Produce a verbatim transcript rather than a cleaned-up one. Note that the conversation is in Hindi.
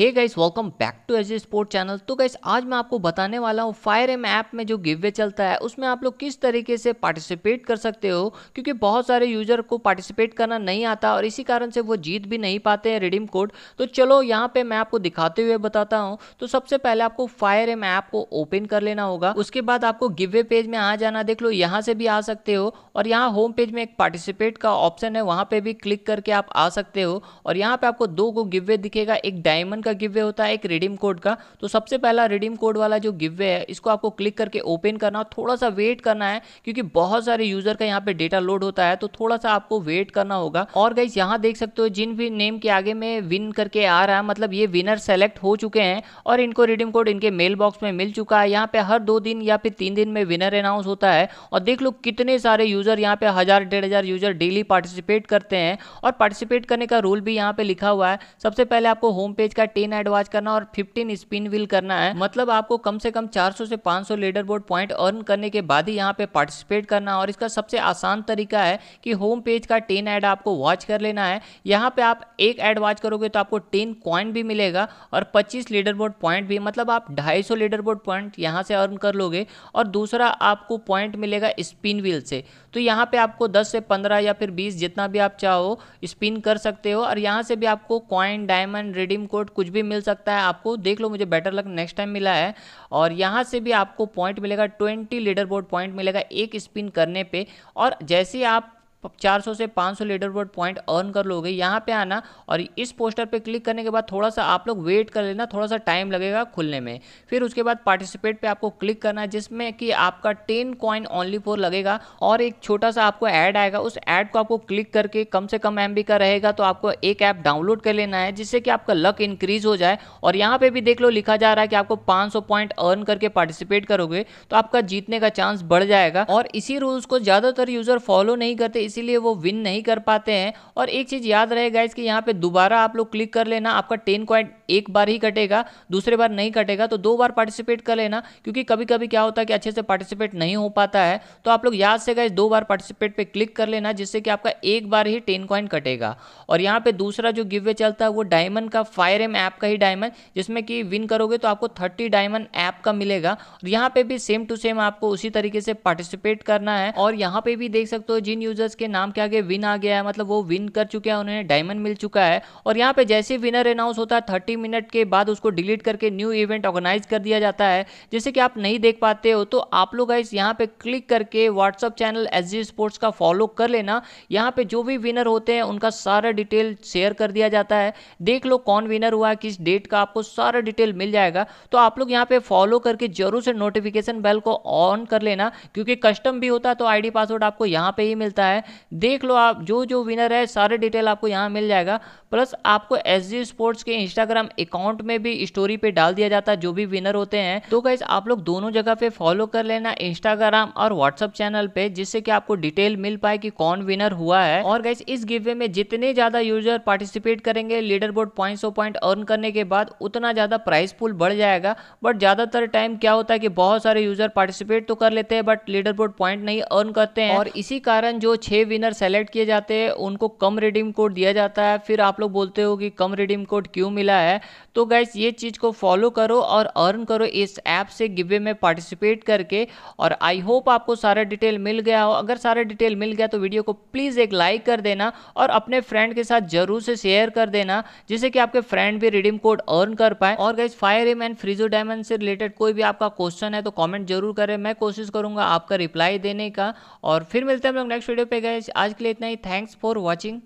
Hey guys welcome back to SG sport channel. तो गाइस आज मैं आपको बताने वाला हूँ फायर एम ऐप में जो गिववे चलता है उसमें आप लोग किस तरीके से पार्टिसिपेट कर सकते हो, क्योंकि बहुत सारे यूजर को पार्टिसिपेट करना नहीं आता और इसी कारण से वो जीत भी नहीं पाते हैं रिडीम कोड। तो चलो यहाँ पे मैं आपको दिखाते हुए बताता हूँ। तो सबसे पहले आपको फायर एम ऐप को ओपन कर लेना होगा, उसके बाद आपको गिववे पेज में आ जाना। देख लो यहाँ से भी आ सकते हो और यहाँ होम पेज में एक पार्टिसिपेट का ऑप्शन है, वहाँ पे भी क्लिक करके आप आ सकते हो। और यहाँ पे आपको दो को गिववे दिखेगा, एक डायमंड का गिववे होता है, एक रिडीम कोड का। तो सबसे पहला रिडीम कोड वाला जो गिववे है इसको आपको क्लिक करके ओपन करना और थोड़ा सा वेट करना है, क्योंकि बहुत सारे यूजर का यहाँ पे डेटा लोड होता है तो थोड़ा सा आपको वेट करना होगा। और गाइस यहाँ देख सकते हो जिन भी नेम के आगे में विन करके आ रहा है, मतलब ये विनर सेलेक्ट हो चुके हैं और इनको रिडीम कोड इनके मेल बॉक्स में मिल चुका है। यहाँ पे हर दो दिन या फिर तीन दिन में विनर अनाउंस होता है। और देख लो कितने सारे यूजर यहाँ पे हजार डेढ़ हजार यूजर डेली पार्टिसिपेट करते हैं और पार्टिसिपेट करने का रूल भी यहाँ पे लिखा हुआ है। सबसे पहले आपको होम पेज का टेन एड वॉच करना और फिफ्टीन स्पिन व्हील करना है, मतलब आपको कम से कम चार सौ से पाँच सौ लीडर बोर्ड पॉइंट अर्न करने के बाद ही यहाँ पे पार्टिसिपेट करना है। और इसका सबसे आसान तरीका है कि होम पेज का टेन एड आपको वॉच कर लेना है। यहाँ पे आप एक एड वॉच करोगे तो आपको टेन कॉइन भी मिलेगा और पच्चीस लीडर बोर्ड पॉइंट भी, मतलब आप ढाई सौ लीडर बोर्ड पॉइंट यहाँ से अर्न कर लोगे। और दूसरा आपको पॉइंट मिलेगा स्पिन व्हील से, तो यहाँ पे आपको दस से पंद्रह या फिर बीस जितना भी आप चाहो स्पिन कर सकते हो। और यहाँ से भी आपको कॉइन डायमंड रिडीम कोड कुछ भी मिल सकता है आपको। देख लो मुझे बेटर लक नेक्स्ट टाइम मिला है। और यहाँ से भी आपको पॉइंट मिलेगा, ट्वेंटी लीडर बोर्ड पॉइंट मिलेगा एक स्पिन करने पे। और जैसे ही आप चार सौ से पाँच सौ लीडर बोर्ड पॉइंट अर्न कर लोगे, यहाँ पे आना और इस पोस्टर पे क्लिक करने के बाद थोड़ा सा आप लोग वेट कर लेना, थोड़ा सा टाइम लगेगा खुलने में। फिर उसके बाद पार्टिसिपेट पे आपको क्लिक करना है, जिसमें कि आपका टेन कॉइन ओनली फॉर लगेगा और एक छोटा सा आपको ऐड आएगा। उस ऐड को आपको क्लिक करके कम से कम एम बी का रहेगा तो आपको एक ऐप डाउनलोड कर लेना है, जिससे कि आपका लक इंक्रीज हो जाए। और यहाँ पर भी देख लो लिखा जा रहा है कि आपको पाँच सौ पॉइंट अर्न करके पार्टिसिपेट करोगे तो आपका जीतने का चांस बढ़ जाएगा। और इसी रूल्स को ज़्यादातर यूज़र फॉलो नहीं करते, इसीलिए वो विन नहीं कर पाते हैं। और एक चीज याद रहे गाइस कि यहाँ पे दोबारा आप लोग क्लिक कर लेना, आपका टेन कॉइन एक बार ही कटेगा, दूसरे बार नहीं कटेगा। तो दो बार पार्टिसिपेट कर लेना, क्योंकि कभी कभी क्या होता है कि अच्छे से पार्टिसिपेट नहीं हो पाता है। तो आप लोग याद से गाइस दो बार पार्टिसिपेट पे क्लिक कर लेना, जिससे कि आपका एक बार ही टेन कॉइन कटेगा। और यहाँ पे दूसरा जो गिववे चलता है वो डायमंड का, फायर एम ऐप का ही डायमंड, जिसमें कि विन करोगे तो आपको थर्टी डायमंड ऐप का मिलेगा। और यहाँ पे भी सेम टू सेम आपको उसी तरीके से पार्टिसिपेट करना है। और यहाँ पे भी देख सकते हो जिन यूजर्स के नाम के आगे विन आ गया है, मतलब वो विन कर चुके हैं, उन्हें डायमंड मिल चुका है। और यहाँ पे जैसे विनर अनाउंस होता है थर्टी मिनट के बाद उसको डिलीट करके न्यू इवेंट ऑर्गेनाइज कर दिया जाता है, जैसे कि आप नहीं देख पाते हो। तो आप लोग गाइस यहाँ पे क्लिक करके व्हाट्सअप चैनल एसजी स्पोर्ट्स का फॉलो कर लेना। यहाँ पे जो भी विनर होते हैं उनका सारा डिटेल शेयर कर दिया जाता है। देख लो कौन विनर हुआ, किस डेट का, आपको सारा डिटेल मिल जाएगा। तो आप लोग यहाँ पे फॉलो करके जरूर से नोटिफिकेशन बेल को ऑन कर लेना, क्योंकि कस्टम भी होता है तो आई डी पासवर्ड आपको यहाँ पे ही मिलता है। देख लो आप जो जो विनर है सारे डिटेल आपको यहाँ मिल जाएगा। प्लस आपको एसजी स्पोर्ट्स के इंस्टाग्राम अकाउंट में भी स्टोरी पे डाल दिया जाता है जो भी विनर होते हैं। तो गाइस आप लोग दोनों जगह पे फॉलो कर लेना, इंस्टाग्राम और व्हाट्सअप चैनल पे, जिससे कि आपको डिटेल मिल पाए कि कौन विनर हुआ है। और गाइस इस गिववे में जितने ज्यादा यूजर पार्टिसिपेट करेंगे लीडर बोर्ड पॉइंट सौ पॉइंट अर्न करने के बाद उतना ज्यादा प्राइस पूल बढ़ जाएगा। बट ज्यादातर टाइम क्या होता है कि बहुत सारे यूजर पार्टिसिपेट तो कर लेते हैं बट लीडर बोर्ड पॉइंट नहीं अर्न करते हैं, और इसी कारण जो छह विनर सेलेक्ट किए जाते हैं उनको कम रिडीम कोड दिया जाता है। फिर आप लोग बोलते हो कि कम रिडीम कोड क्यों मिला है। तो गाइस ये चीज़ को फॉलो करो और अर्न करो इस ऐप से गिववे में पार्टिसिपेट करके। और आई होप आपको सारा डिटेल मिल गया हो। अगर सारा डिटेल मिल गया तो वीडियो को प्लीज़ एक लाइक कर देना और अपने फ्रेंड के साथ जरूर से शेयर कर देना, जिससे कि आपके फ्रेंड भी रिडीम कोड अर्न कर पाए। और गाइस फायर एम एंड फ्रीजो डायमंड से रिलेटेड कोई भी आपका क्वेश्चन है तो कॉमेंट जरूर करें, मैं कोशिश करूँगा आपका रिप्लाई देने का। और फिर मिलते हैं हम लोग नेक्स्ट वीडियो पे। गाइस आज के लिए इतना ही, थैंक्स फॉर वॉचिंग।